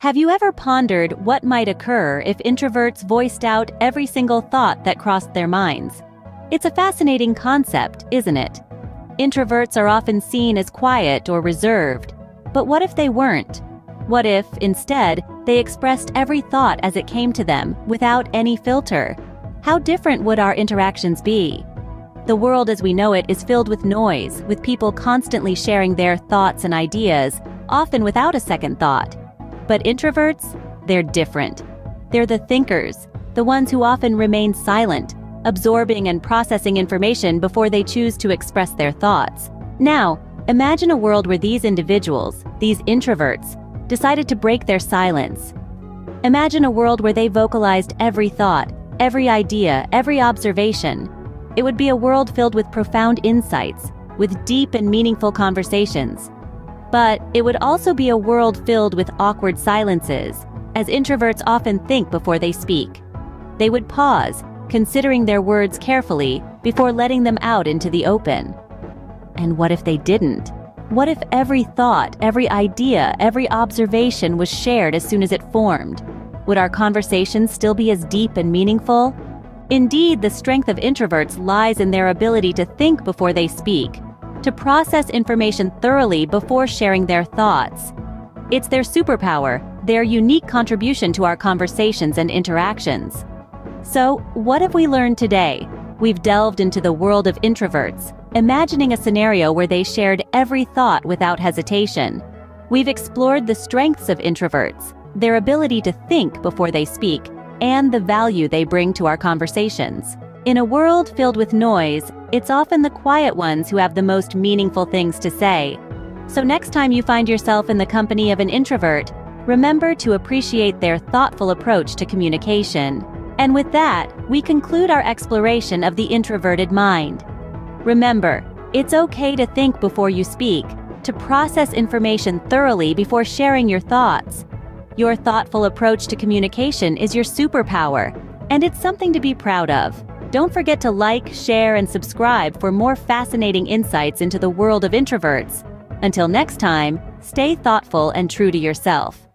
Have you ever pondered what might occur if introverts voiced out every single thought that crossed their minds? It's a fascinating concept, isn't it? Introverts are often seen as quiet or reserved, but what if they weren't? What if, instead, they expressed every thought as it came to them, without any filter? How different would our interactions be? The world as we know it is filled with noise, with people constantly sharing their thoughts and ideas, often without a second thought. But introverts, they're different. They're the thinkers, the ones who often remain silent, absorbing and processing information before they choose to express their thoughts. Now, imagine a world where these individuals, these introverts, decided to break their silence. Imagine a world where they vocalized every thought, every idea, every observation. It would be a world filled with profound insights, with deep and meaningful conversations. But it would also be a world filled with awkward silences, as introverts often think before they speak. They would pause, considering their words carefully before letting them out into the open. And what if they didn't? What if every thought, every idea, every observation was shared as soon as it formed? Would our conversations still be as deep and meaningful? Indeed, the strength of introverts lies in their ability to think before they speak, to process information thoroughly before sharing their thoughts. It's their superpower, their unique contribution to our conversations and interactions. So, what have we learned today? We've delved into the world of introverts, imagining a scenario where they shared every thought without hesitation. We've explored the strengths of introverts, their ability to think before they speak, and the value they bring to our conversations. In a world filled with noise, it's often the quiet ones who have the most meaningful things to say. So next time you find yourself in the company of an introvert, remember to appreciate their thoughtful approach to communication. And with that, we conclude our exploration of the introverted mind. Remember, it's okay to think before you speak, to process information thoroughly before sharing your thoughts. Your thoughtful approach to communication is your superpower, and it's something to be proud of. Don't forget to like, share, and subscribe for more fascinating insights into the world of introverts. Until next time, stay thoughtful and true to yourself.